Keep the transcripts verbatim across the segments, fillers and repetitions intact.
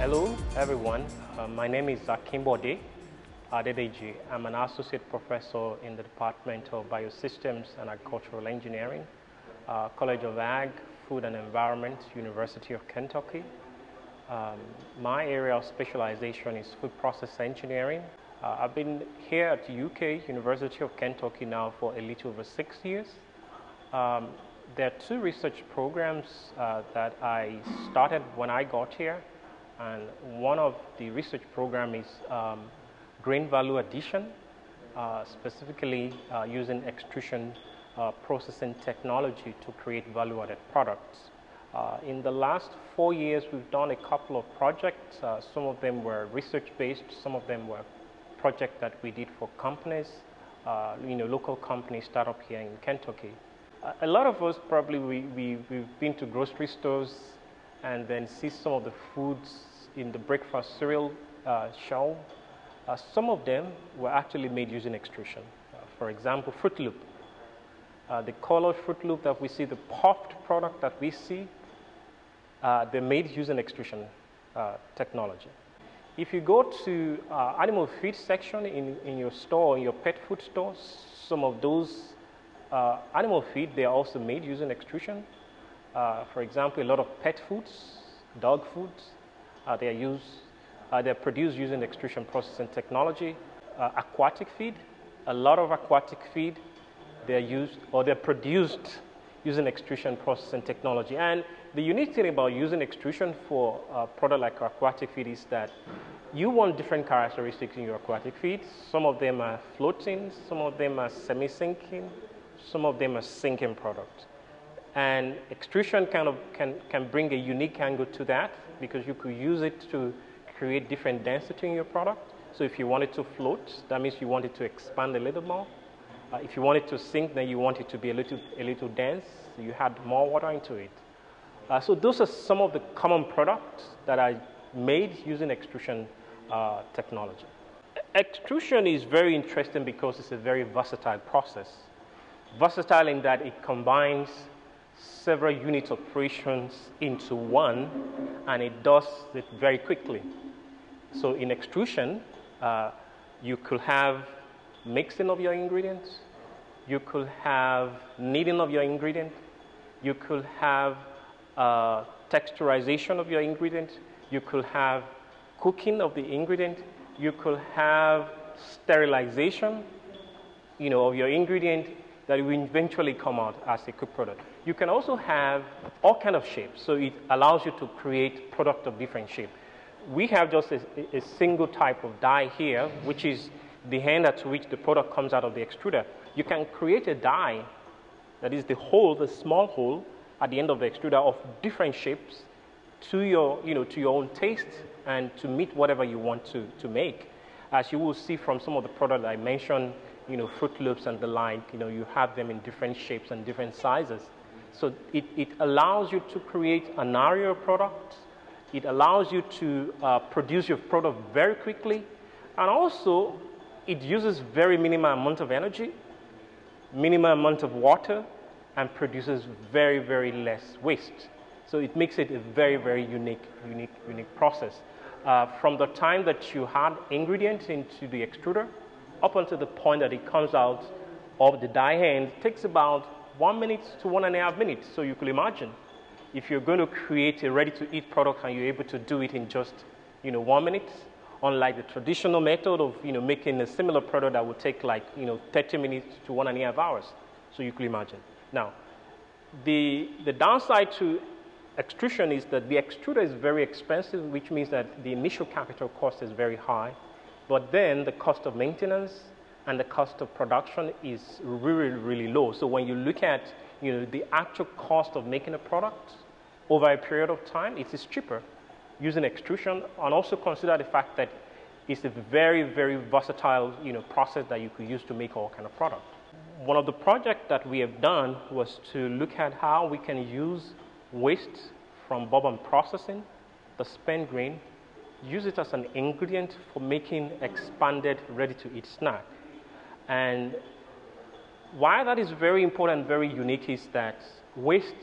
Hello everyone, uh, my name is Bode Adedeji. I'm an associate professor in the Department of Biosystems and Agricultural Engineering, uh, College of Ag, Food and Environment, University of Kentucky. Um, my area of specialization is food process engineering. Uh, I've been here at the U K, University of Kentucky, now for a little over six years. Um, there are two research programs uh, that I started when I got here, and one of the research program is um, grain value addition, uh, specifically uh, using extrusion uh, processing technology to create value-added products. Uh, in the last four years, we've done a couple of projects. Uh, some of them were research-based, some of them were projects that we did for companies, uh, you know, local companies, startup here in Kentucky. A lot of us probably, we, we, we've been to grocery stores and then see some of the foods in the breakfast cereal uh, shelf. Uh, some of them were actually made using extrusion. Uh, for example, Fruit Loop. Uh, the colored Fruit Loop that we see, the puffed product that we see, uh, they're made using extrusion uh, technology. If you go to uh, animal feed section in, in your store, in your pet food store, some of those Uh, animal feed, they are also made using extrusion. Uh, for example, a lot of pet foods, dog foods, uh, they are used, uh, they are produced using extrusion processing technology. Uh, aquatic feed, a lot of aquatic feed, they are used or they are produced using extrusion processing technology. And the unique thing about using extrusion for a product like aquatic feed is that you want different characteristics in your aquatic feed. Some of them are floating, some of them are semi-sinking. Some of them are sinking products, and extrusion kind of can, can bring a unique angle to that because you could use it to create different density in your product. So if you want it to float, that means you want it to expand a little more. Uh, if you want it to sink, then you want it to be a little, a little dense. So you add more water into it. Uh, so those are some of the common products that are made using extrusion uh, technology. Extrusion is very interesting because it's a very versatile process. Versatile in that it combines several unit operations into one, and it does it very quickly. So in extrusion, uh, you could have mixing of your ingredients, you could have kneading of your ingredient, you could have uh, texturization of your ingredient, you could have cooking of the ingredient, you could have sterilization, you know, of your ingredient, that will eventually come out as a cooked product. You can also have all kinds of shapes, so it allows you to create products of different shapes. We have just a, a single type of die here, which is the hand at which the product comes out of the extruder. You can create a die, that is the hole, the small hole, at the end of the extruder of different shapes to your, you know, to your own taste and to meet whatever you want to, to make. As you will see from some of the products I mentioned, you know, Fruit Loops and the like, you know, you have them in different shapes and different sizes. So it, it allows you to create an array of products. It allows you to uh, produce your product very quickly. And also, it uses very minimal amount of energy, minimal amount of water, and produces very, very less waste. So it makes it a very, very unique, unique, unique process. Uh, from the time that you add ingredients into the extruder, up until the point that it comes out of the die hand, takes about one minute to one and a half minutes. So you could imagine if you're going to create a ready-to-eat product and you're able to do it in just, you know, one minute, unlike the traditional method of, you know, making a similar product that would take like, you know, thirty minutes to one and a half hours. So you could imagine. Now, the, the downside to extrusion is that the extruder is very expensive, which means that the initial capital cost is very high. But then the cost of maintenance and the cost of production is really, really low. So when you look at, you know, the actual cost of making a product over a period of time, it is cheaper using extrusion. And also consider the fact that it's a very, very versatile, you know, process that you could use to make all kind of product. One of the projects that we have done was to look at how we can use waste from bourbon processing, the spent grain, use it as an ingredient for making expanded ready-to-eat snack. And why that is very important and very unique is that waste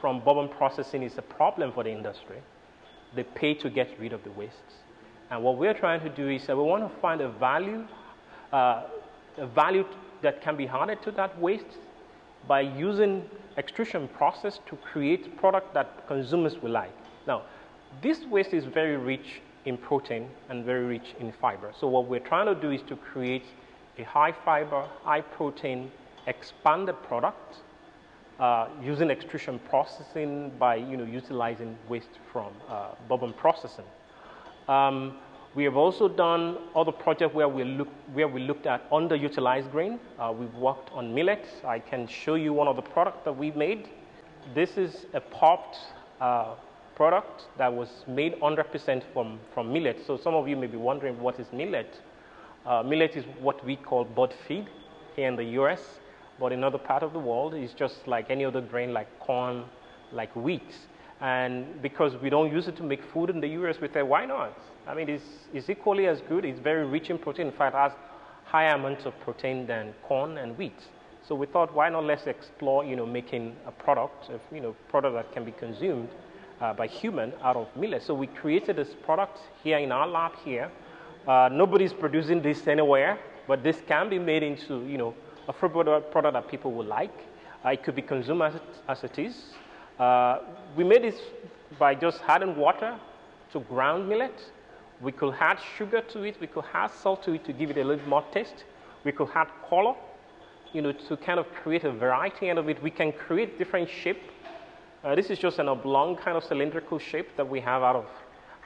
from bourbon processing is a problem for the industry they pay to get rid of the wastes. And what we're trying to do is that we want to find a value, uh, a value that can be added to that waste by using extrusion process to create product that consumers will like. Now, this waste is very rich in protein and very rich in fiber. So what we're trying to do is to create a high fiber, high protein, expanded product uh, using extrusion processing by you know, utilizing waste from uh, bourbon processing. Um, we have also done other projects where we, look, where we looked at underutilized grain. Uh, we've worked on millet. I can show you one of the products that we made. This is a popped uh, product that was made one hundred percent from, from millet. So some of you may be wondering, what is millet? Uh, millet is what we call bud feed here in the U S, but in other part of the world, it's just like any other grain, like corn, like wheat. And because we don't use it to make food in the U S, we say, why not? I mean, it's, it's equally as good. It's very rich in protein. In fact, it has higher amounts of protein than corn and wheat. So we thought, why not let's explore, you know, making a product, a, you know, product that can be consumed uh, by human out of millet. So we created this product here in our lab here. Uh, nobody's producing this anywhere, but this can be made into, you know, a fruit product that people will like. Uh, it could be consumed as it, as it is. Uh, we made this by just adding water to ground millet. We could add sugar to it. We could add salt to it to give it a little more taste. We could add color, you know, to kind of create a variety out of it. We can create different shape. Uh, this is just an oblong kind of cylindrical shape that we have out of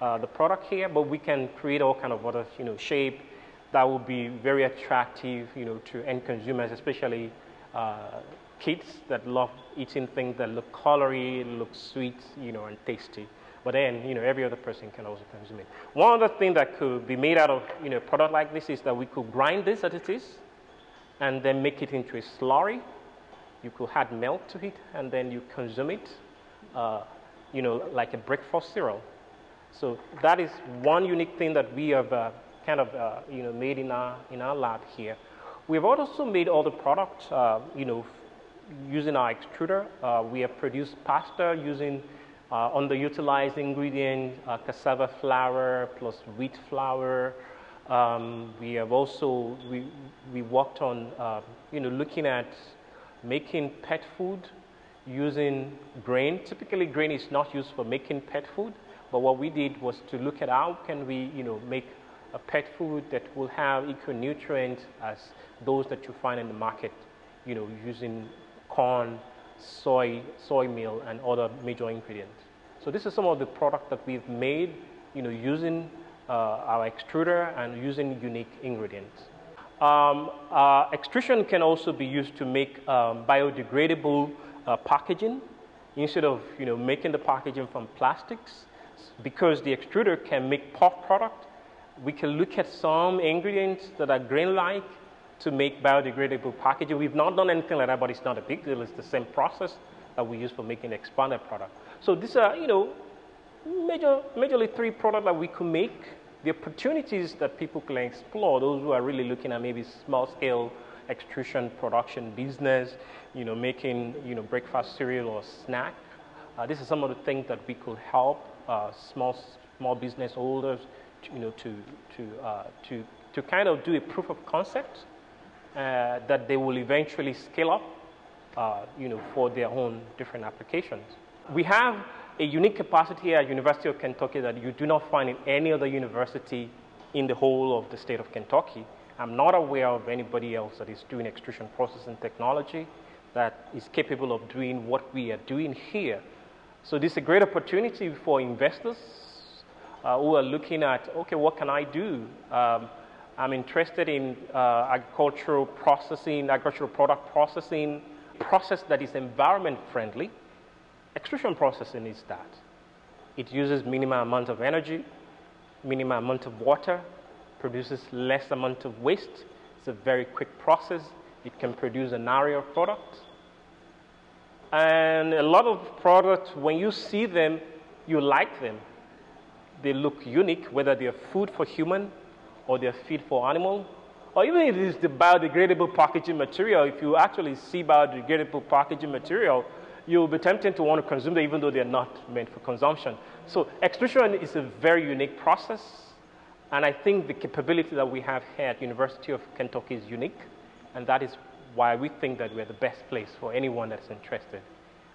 uh, the product here, but we can create all kind of other, you know, shape that will be very attractive, you know, to end consumers, especially uh, kids that love eating things that look colory, look sweet, you know, and tasty. But then, you know, every other person can also consume it. One other thing that could be made out of, you know, a product like this is that we could grind this as it is and then make it into a slurry. You could add milk to it and then you consume it, uh, you know, like a breakfast cereal. So that is one unique thing that we have uh, kind of, uh, you know, made in our, in our lab here. We've also made other products, uh, you know, using our extruder. Uh, we have produced pasta using uh, underutilized ingredients, uh, cassava flour plus wheat flour. Um, we have also, we, we worked on, uh, you know, looking at making pet food using grain. Typically grain is not used for making pet food, but what we did was to look at how can we, you know, make a pet food that will have eco nutrients as those that you find in the market, you know, using corn, soy, soy meal, and other major ingredients. So this is some of the product that we've made, you know, using uh, our extruder and using unique ingredients. Um, uh, extrusion can also be used to make um, biodegradable uh, packaging instead of, you know, making the packaging from plastics. Because the extruder can make pulp product, we can look at some ingredients that are grain-like to make biodegradable packaging. We've not done anything like that, but it's not a big deal. It's the same process that we use for making expanded product. So these are, you know, major, majorly three products that we could make. The opportunities that people can explore, those who are really looking at maybe small-scale extrusion production business, you know, making, you know, breakfast cereal or snack. Uh, this is some of the things that we could help uh, small, small business owners, to, you know, to, to, uh, to, to kind of do a proof of concept Uh, that they will eventually scale up, uh, you know, for their own different applications. We have a unique capacity at University of Kentucky that you do not find in any other university in the whole of the state of Kentucky. I'm not aware of anybody else that is doing extrusion processing technology that is capable of doing what we are doing here. So this is a great opportunity for investors uh, who are looking at, okay, what can I do? Um, I'm interested in uh, agricultural processing, agricultural product processing, process that is environment friendly. Extrusion processing is that. It uses minimal amount of energy, minimal amount of water, produces less amount of waste. It's a very quick process. It can produce an array of products. And a lot of products, when you see them, you like them. They look unique, whether they are food for human, or they're feed for animal, or even if it is the biodegradable packaging material. If you actually see biodegradable packaging material, you'll be tempted to want to consume them even though they're not meant for consumption. So extrusion is a very unique process, and I think the capability that we have here at University of Kentucky is unique, and that is why we think that we're the best place for anyone that's interested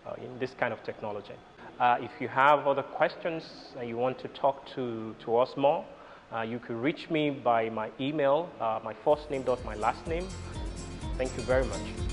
uh, in this kind of technology. Uh, if you have other questions and you want to talk to, to us more, uh, you can reach me by my email, uh, my first name dot my last name. Thank you very much.